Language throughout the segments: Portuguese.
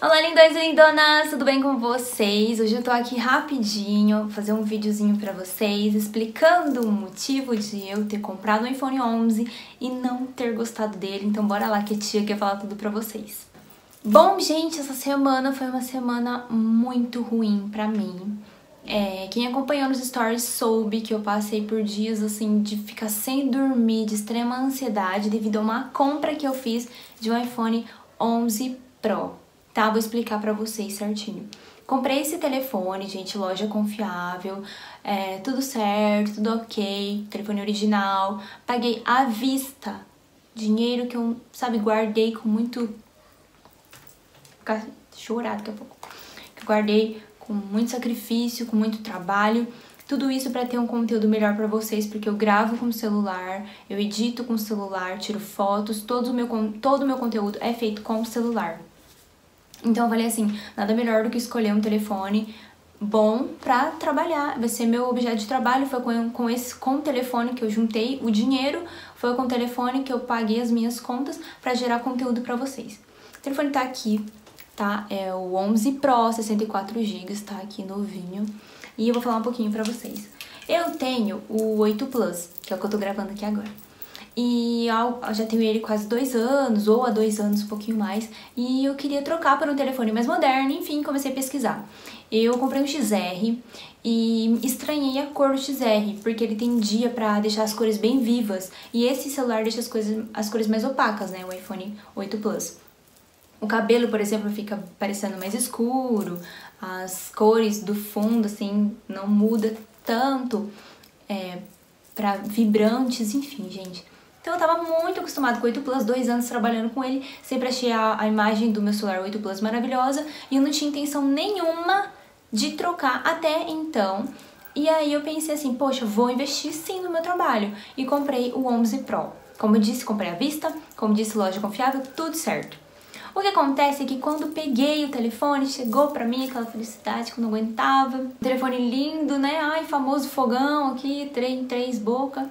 Olá lindões e lindonas, tudo bem com vocês? Hoje eu tô aqui rapidinho, vou fazer um videozinho pra vocês explicando o motivo de eu ter comprado o iPhone 11 e não ter gostado dele, então bora lá que a tia quer falar tudo pra vocês. Bom gente, essa semana foi uma semana muito ruim pra mim. Quem acompanhou nos stories soube que eu passei por dias assim de ficar sem dormir, de extrema ansiedade devido a uma compra que eu fiz de um iPhone 11 Pro. Tá, vou explicar pra vocês certinho. Comprei esse telefone, gente, loja confiável, tudo certo, tudo ok, telefone original. Paguei à vista, dinheiro que eu, sabe, guardei com muito... Vou ficar chorado daqui a pouco. Guardei com muito sacrifício, com muito trabalho. Tudo isso pra ter um conteúdo melhor pra vocês, porque eu gravo com o celular, eu edito com o celular, tiro fotos, todo o meu conteúdo é feito com o celular. Então eu falei assim, nada melhor do que escolher um telefone bom pra trabalhar. Vai ser meu objeto de trabalho, foi com o telefone que eu juntei o dinheiro, foi com o telefone que eu paguei as minhas contas pra gerar conteúdo pra vocês. O telefone tá aqui, tá? É o 11 Pro, 64 GB, tá aqui novinho. E eu vou falar um pouquinho pra vocês. Eu tenho o 8 Plus, que é o que eu tô gravando aqui agora. E eu já tenho ele quase 2 anos, ou há 2 anos, um pouquinho mais. E eu queria trocar para um telefone mais moderno, enfim, comecei a pesquisar. Eu comprei um XR e estranhei a cor do XR, porque ele tendia para deixar as cores bem vivas. E esse celular deixa as cores mais opacas, né, o iPhone 8 Plus. O cabelo, por exemplo, fica parecendo mais escuro, as cores do fundo, assim, não muda tanto para vibrantes, enfim, gente. Então eu tava muito acostumada com o 8 Plus, 2 anos trabalhando com ele, sempre achei a imagem do meu celular 8 Plus maravilhosa e eu não tinha intenção nenhuma de trocar até então. E aí eu pensei assim, poxa, vou investir sim no meu trabalho e comprei o 11 Pro. Como eu disse, comprei à vista, como disse, loja confiável, tudo certo. O que acontece é que quando peguei o telefone, chegou pra mim aquela felicidade que eu não aguentava. Telefone lindo, né? Ai, famoso fogão aqui, três bocas.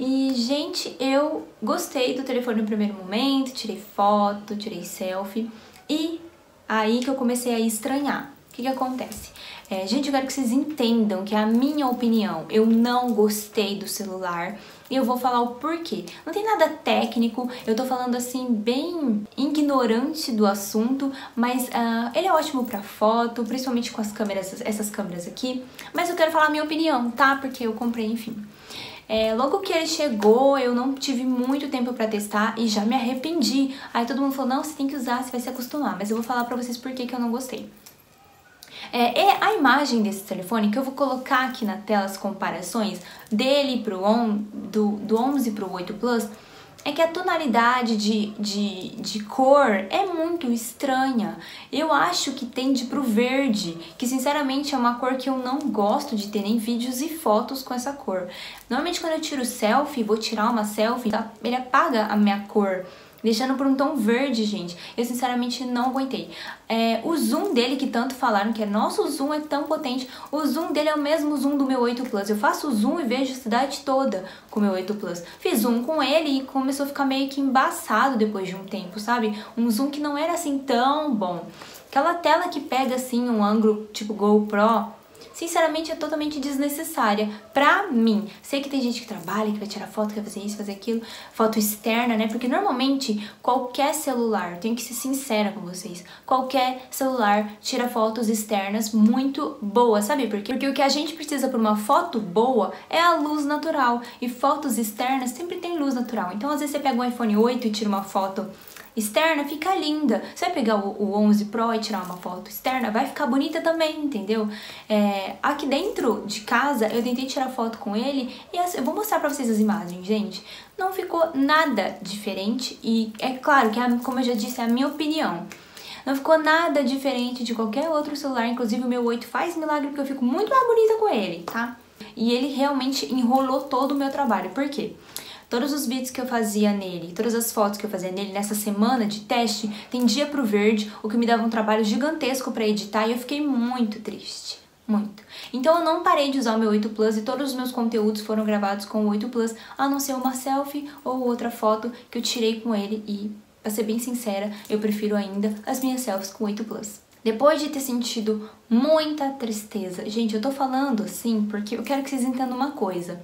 E, gente, eu gostei do telefone no primeiro momento, tirei foto, tirei selfie. E aí que eu comecei a estranhar. O que acontece? Gente, eu quero que vocês entendam que é a minha opinião. Eu não gostei do celular e eu vou falar o porquê. Não tem nada técnico, eu tô falando assim, bem ignorante do assunto, mas ele é ótimo pra foto, principalmente com as câmeras, essas câmeras aqui. Mas eu quero falar a minha opinião, tá? Porque eu comprei, enfim. Logo que ele chegou, eu não tive muito tempo pra testar e já me arrependi. Aí todo mundo falou, não, você tem que usar, você vai se acostumar. Mas eu vou falar pra vocês por que eu não gostei. A imagem desse telefone, que eu vou colocar aqui na tela as comparações dele do 11 pro 8 Plus, é que a tonalidade de cor é muito estranha. Eu acho que tende pro verde, que sinceramente é uma cor que eu não gosto de ter nem vídeos e fotos com essa cor. Normalmente quando eu tiro selfie, vou tirar uma selfie, ele apaga a minha cor, deixando por um tom verde, gente. Eu sinceramente não aguentei. O zoom dele, que tanto falaram que é nosso zoom, é tão potente. O zoom dele é o mesmo zoom do meu 8 Plus. Eu faço zoom e vejo a cidade toda com o meu 8 Plus. Fiz zoom com ele e começou a ficar meio que embaçado depois de um tempo, sabe? Um zoom que não era assim tão bom. Aquela tela que pega assim um ângulo tipo GoPro, sinceramente é totalmente desnecessária pra mim. Sei que tem gente que trabalha, que vai tirar foto, que vai fazer isso, fazer aquilo, foto externa, né? Porque normalmente qualquer celular, tenho que ser sincera com vocês, qualquer celular tira fotos externas muito boas, sabe? Porque o que a gente precisa pra uma foto boa é a luz natural, e fotos externas sempre tem luz natural. Então às vezes você pega um iPhone 8 e tira uma foto externa, fica linda. Você vai pegar o 11 Pro e tirar uma foto externa, vai ficar bonita também, entendeu? Aqui dentro de casa, eu tentei tirar foto com ele e eu vou mostrar pra vocês as imagens, gente. Não ficou nada diferente e é claro que, como eu já disse, é a minha opinião. Não ficou nada diferente de qualquer outro celular, inclusive o meu 8 faz milagre porque eu fico muito mais bonita com ele, tá? E ele realmente enrolou todo o meu trabalho, por quê? Todos os vídeos que eu fazia nele, todas as fotos que eu fazia nele nessa semana de teste, tendia pro verde, o que me dava um trabalho gigantesco pra editar e eu fiquei muito triste, muito. Então eu não parei de usar o meu 8 Plus e todos os meus conteúdos foram gravados com o 8 Plus, a não ser uma selfie ou outra foto que eu tirei com ele e Pra ser bem sincera, eu prefiro ainda as minhas selfies com 8 Plus. Depois de ter sentido muita tristeza... Gente, eu tô falando assim porque eu quero que vocês entendam uma coisa.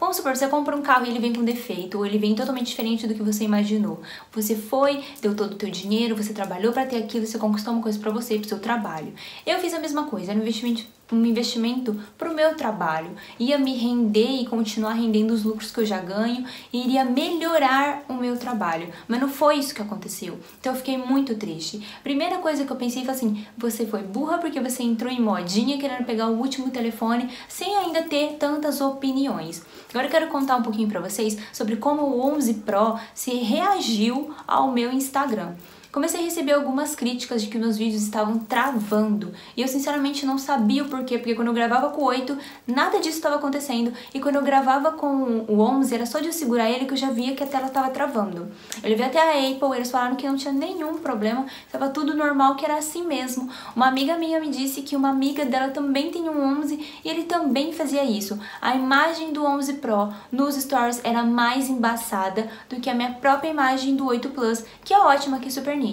Vamos supor, você compra um carro e ele vem com defeito, ou ele vem totalmente diferente do que você imaginou. Você foi, deu todo o teu dinheiro, você trabalhou pra ter aquilo, você conquistou uma coisa pra você, pro seu trabalho. Eu fiz a mesma coisa, era um investimento pro meu trabalho. Ia me render e continuar rendendo os lucros que eu já ganho e iria melhorar o meu trabalho. Mas não foi isso que aconteceu. Então eu fiquei muito triste. Primeira coisa que eu pensei foi assim, você foi burra porque você entrou em modinha querendo pegar o último telefone sem ainda ter tantas opiniões. Agora eu quero contar um pouquinho pra vocês sobre como o 11 Pro se reagiu ao meu Instagram. Comecei a receber algumas críticas de que meus vídeos estavam travando. E eu sinceramente não sabia o porquê, porque quando eu gravava com o 8, nada disso estava acontecendo. E quando eu gravava com o 11, era só de eu segurar ele que eu já via que a tela estava travando. Eu levei até a Apple, eles falaram que não tinha nenhum problema, estava tudo normal, que era assim mesmo. Uma amiga minha me disse que uma amiga dela também tem um 11 e ele também fazia isso. A imagem do 11 Pro nos stories era mais embaçada do que a minha própria imagem do 8 Plus, que é ótima, que é super nítida.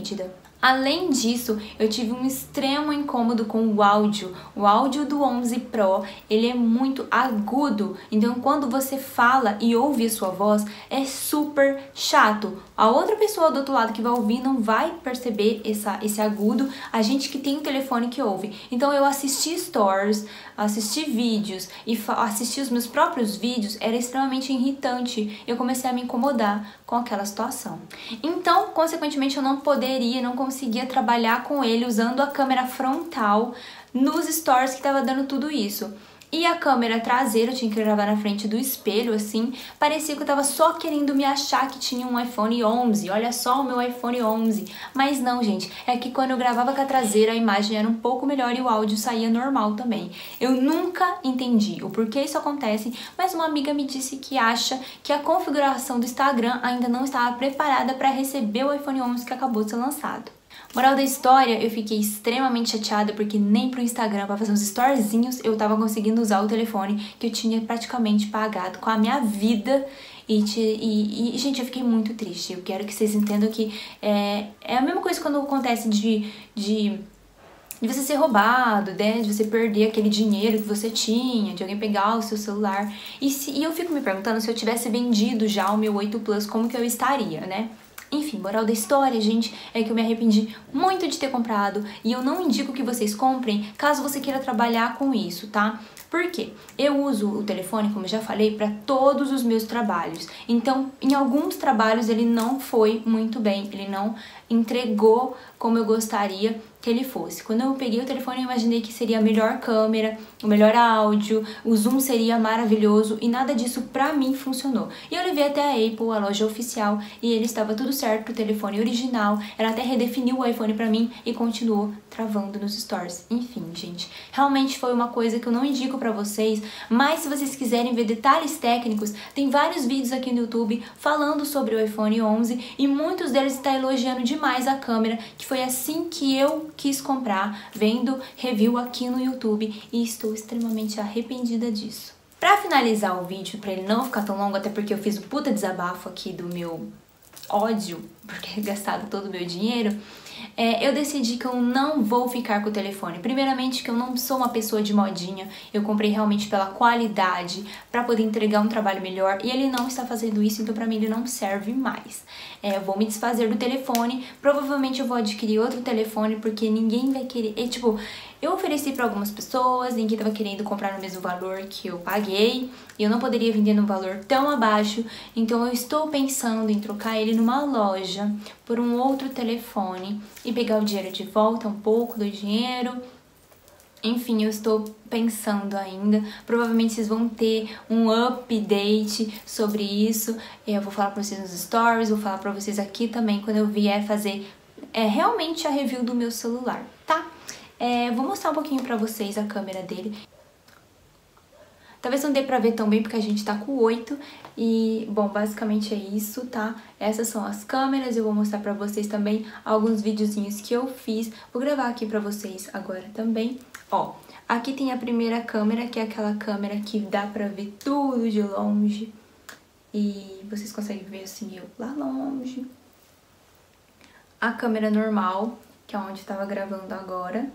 Além disso, eu tive um extremo incômodo com o áudio. O áudio do 11 Pro, ele é muito agudo. Então, quando você fala e ouve a sua voz, é super chato. A outra pessoa do outro lado que vai ouvir não vai perceber esse agudo. A gente que tem um telefone que ouve. Então, eu assisti stories, assisti vídeos e assisti os meus próprios vídeos, era extremamente irritante. Eu comecei a me incomodar com aquela situação. Então, consequentemente, eu não conseguia trabalhar com ele usando a câmera frontal nos stories que estava dando tudo isso. E a câmera traseira, eu tinha que gravar na frente do espelho, assim, parecia que eu tava só querendo me achar que tinha um iPhone 11, olha só o meu iPhone 11. Mas não, gente, é que quando eu gravava com a traseira, a imagem era um pouco melhor e o áudio saía normal também. Eu nunca entendi o porquê isso acontece, mas uma amiga me disse que acha que a configuração do Instagram ainda não estava preparada para receber o iPhone 11 que acabou de ser lançado. Moral da história, eu fiquei extremamente chateada porque nem pro Instagram, pra fazer uns storyzinhos, eu tava conseguindo usar o telefone que eu tinha praticamente pagado com a minha vida. E gente, eu fiquei muito triste. Eu quero que vocês entendam que é a mesma coisa quando acontece de você ser roubado, né? De você perder aquele dinheiro que você tinha, de alguém pegar o seu celular. E eu fico me perguntando, se eu tivesse vendido já o meu 8 Plus, como que eu estaria, né? Enfim, moral da história, gente, é que eu me arrependi muito de ter comprado e eu não indico que vocês comprem caso você queira trabalhar com isso, tá? Por quê? Eu uso o telefone, como eu já falei, para todos os meus trabalhos. Então, em alguns trabalhos ele não foi muito bem, ele não entregou como eu gostaria que ele fosse. Quando eu peguei o telefone, eu imaginei que seria a melhor câmera, o melhor áudio, o zoom seria maravilhoso e nada disso pra mim funcionou. E eu levei até a Apple, a loja oficial, e ele estava tudo certo, o telefone original, ela até redefiniu o iPhone pra mim e continuou travando nos stores. Enfim, gente, realmente foi uma coisa que eu não indico pra vocês, mas se vocês quiserem ver detalhes técnicos, tem vários vídeos aqui no YouTube falando sobre o iPhone 11 e muitos deles estão elogiando demais a câmera, que foi assim que eu quis comprar, vendo review aqui no YouTube, e estou extremamente arrependida disso. Pra finalizar o vídeo, pra ele não ficar tão longo, até porque eu fiz o puta desabafo aqui do meu ódio por ter gastado todo o meu dinheiro, eu decidi que eu não vou ficar com o telefone. Primeiramente, que eu não sou uma pessoa de modinha, eu comprei realmente pela qualidade, pra poder entregar um trabalho melhor, e ele não está fazendo isso, então pra mim ele não serve mais. Eu vou me desfazer do telefone, provavelmente eu vou adquirir outro telefone, porque ninguém vai querer... eu ofereci pra algumas pessoas, ninguém tava querendo comprar no mesmo valor que eu paguei, e eu não poderia vender num valor tão abaixo, então eu estou pensando em trocar ele numa loja, por um outro telefone e pegar o dinheiro de volta, um pouco do dinheiro. Enfim, eu estou pensando ainda. Provavelmente vocês vão ter um update sobre isso. Eu vou falar pra vocês nos stories, vou falar pra vocês aqui também quando eu vier fazer realmente a review do meu celular, tá? Vou mostrar um pouquinho pra vocês a câmera dele. Talvez não dê pra ver tão bem porque a gente tá com 8 e, bom, basicamente é isso, tá? Essas são as câmeras, eu vou mostrar pra vocês também alguns videozinhos que eu fiz. Vou gravar aqui pra vocês agora também. Ó, aqui tem a primeira câmera, que é aquela câmera que dá pra ver tudo de longe. E vocês conseguem ver, assim, eu lá longe. a câmera normal, que é onde estava gravando agora.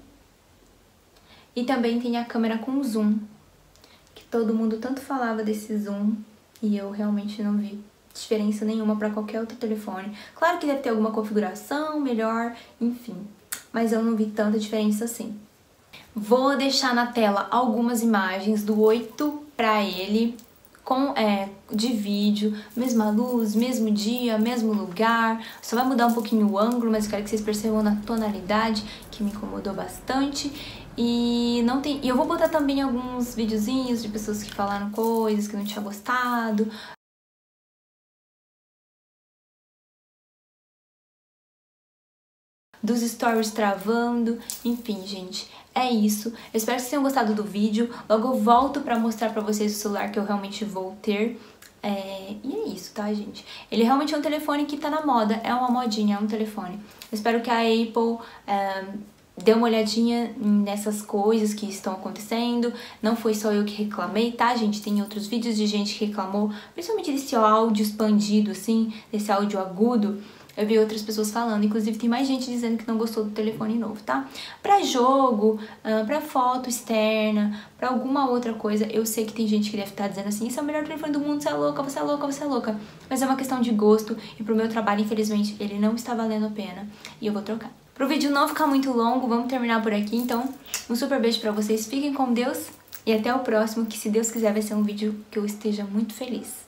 E também tem a câmera com zoom, que todo mundo tanto falava desse zoom, e eu realmente não vi diferença nenhuma para qualquer outro telefone. Claro que deve ter alguma configuração melhor, enfim, mas eu não vi tanta diferença assim. Vou deixar na tela algumas imagens do 8 para ele, de vídeo, mesma luz, mesmo dia, mesmo lugar, só vai mudar um pouquinho o ângulo, mas eu quero que vocês percebam na tonalidade, que me incomodou bastante. E eu vou botar também alguns videozinhos de pessoas que falaram coisas que eu não tinha gostado. Dos stories travando, enfim, gente, é isso. Eu espero que vocês tenham gostado do vídeo. Logo eu volto pra mostrar pra vocês o celular que eu realmente vou ter. E é isso, tá, gente? Ele realmente é um telefone que tá na moda, é uma modinha, é um telefone. Eu espero que a Apple dê uma olhadinha nessas coisas que estão acontecendo. Não foi só eu que reclamei, tá, gente? Tem outros vídeos de gente que reclamou, principalmente desse áudio expandido, assim, desse áudio agudo. Eu vi outras pessoas falando, inclusive tem mais gente dizendo que não gostou do telefone novo, tá? Pra jogo, pra foto externa, pra alguma outra coisa, eu sei que tem gente que deve estar dizendo assim, isso é o melhor telefone do mundo, você é louca, você é louca, você é louca. Mas é uma questão de gosto e pro meu trabalho, infelizmente, ele não está valendo a pena e eu vou trocar. Pro vídeo não ficar muito longo, vamos terminar por aqui, então um super beijo pra vocês, fiquem com Deus e até o próximo, que se Deus quiser vai ser um vídeo que eu esteja muito feliz.